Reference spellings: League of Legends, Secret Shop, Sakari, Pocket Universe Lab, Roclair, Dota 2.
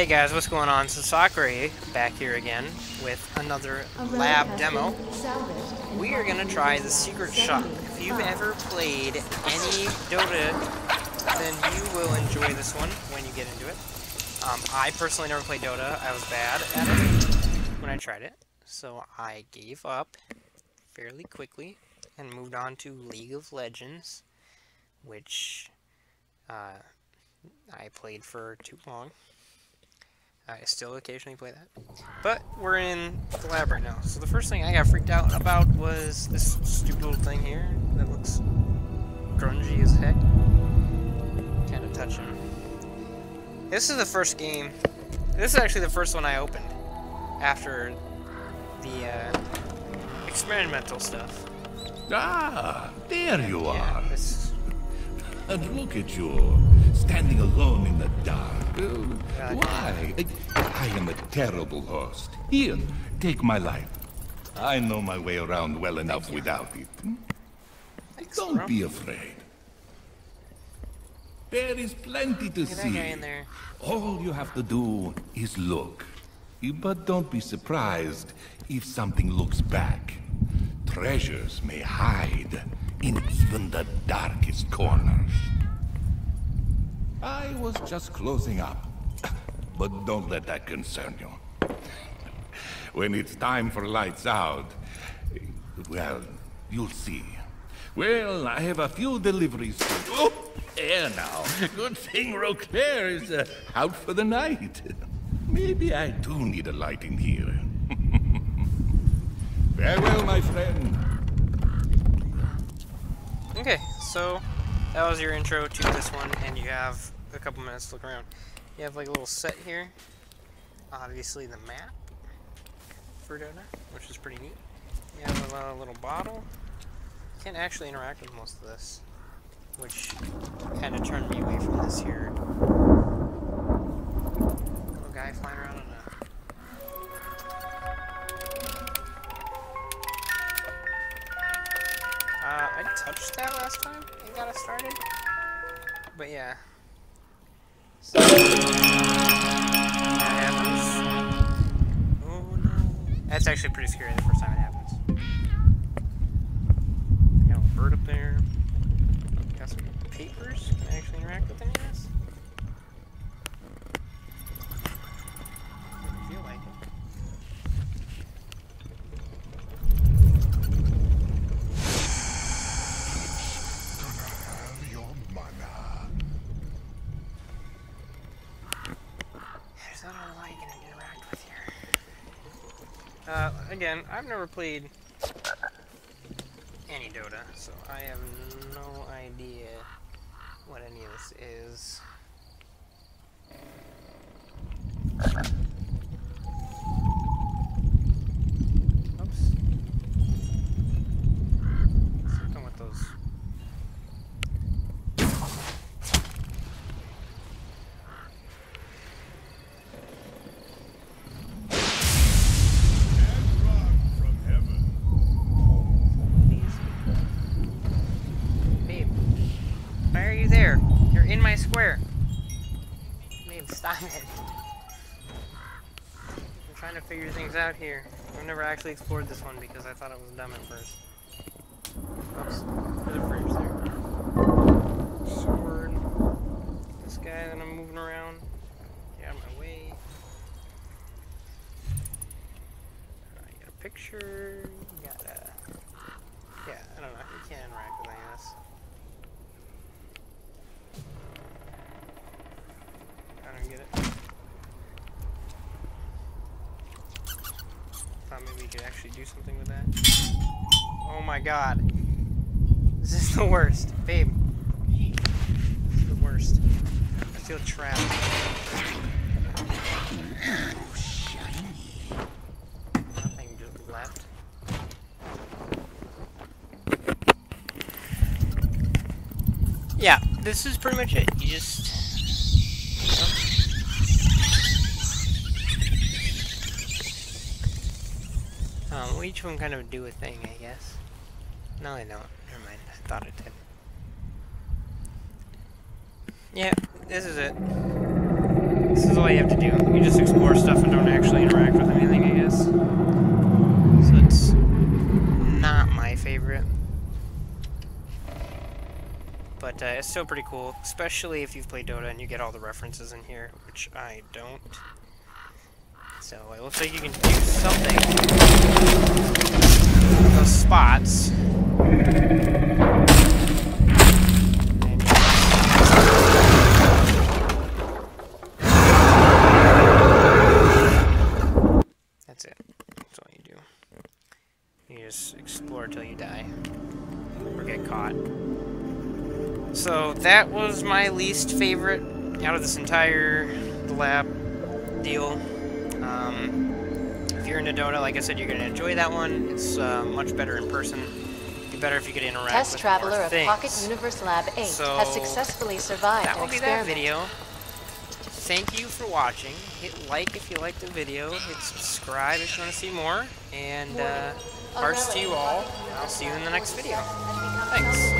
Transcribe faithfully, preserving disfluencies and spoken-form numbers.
Hey guys, what's going on? So Sakari back here again with another lab demo. We are gonna try the secret shop. If you've ever played any Dota, then you will enjoy this one when you get into it. Um, I personally never played Dota. I was bad at it when I tried it, so I gave up fairly quickly and moved on to League of Legends, which uh, I played for too long. I still occasionally play that. But we're in the lab right now. So the first thing I got freaked out about was this stupid little thing here that looks grungy as heck. Kind of touching. This is the first game. This is actually the first one I opened after the uh, experimental stuff. Ah, there you are. Yeah, this... And look at you, standing alone in the dark. Oh, God. Why? I am a terrible host. Ian, take my life. I know my way around well enough without it. Thanks, Don't bro. be afraid. There is plenty to Get see. In there. All you have to do is look. But don't be surprised if something looks back. Treasures may hide in even the darkest corners. I was just closing up, but don't let that concern you. When it's time for lights out, well, you'll see. Well, I have a few deliveries to... Oh, there now. Good thing Roclair is uh, out for the night. Maybe I do need a light in here. Farewell, my friend. Okay, so... that was your intro to this one, and you have a couple minutes to look around. You have like a little set here. Obviously the map for Dota, which is pretty neat. You have a little bottle. You can't actually interact with most of this, which kind of turned me away from this here. Little guy flying around on a... Uh, I touched that last time and got it started, but yeah. So, that happens. Oh no. That's actually pretty scary the first time it happens. Got a bird up there. Got some papers. Can I actually interact with any of this? I feel like it. Uh, again, I've never played any Dota, so I have no idea what any of this is. Oops. Something with those. In my square. Babe, stop it. I'm trying to figure things out here. I've never actually explored this one because I thought it was dumb at first. Oops. There's a fridge there. Sword. This guy that I'm moving around. Get out of my way. Alright, got a picture. Got a... Yeah, I don't know. You can't interact with any of this. I don't get it. Thought maybe you could actually do something with that. Oh my god. This is the worst. Babe. This is the worst. I feel trapped. Oh, shiny. Nothing just left. Yeah, this is pretty much it. You just... Um, each one kind of do a thing, I guess. No, I don't. Never mind. I thought it did. Yeah, this is it. This is all you have to do. You just explore stuff and don't actually interact with anything, I guess. So it's not my favorite. But uh, it's still pretty cool, especially if you've played Dota and you get all the references in here, which I don't. So it looks like you can do something with those spots. That's it. That's all you do. You just explore till you die or get caught. So that was my least favorite out of this entire lab deal. Um, if you're into Dota, like I said, you're going to enjoy that one. It's uh, much better in person. It'd be better if you could interact Test with traveler more of things. Pocket Universe Lab eight so has successfully survived that will an be experiment. That video. Thank you for watching. Hit like if you liked the video. Hit subscribe if you want to see more. And uh, hearts to you all. I'll see you in the next video. Thanks.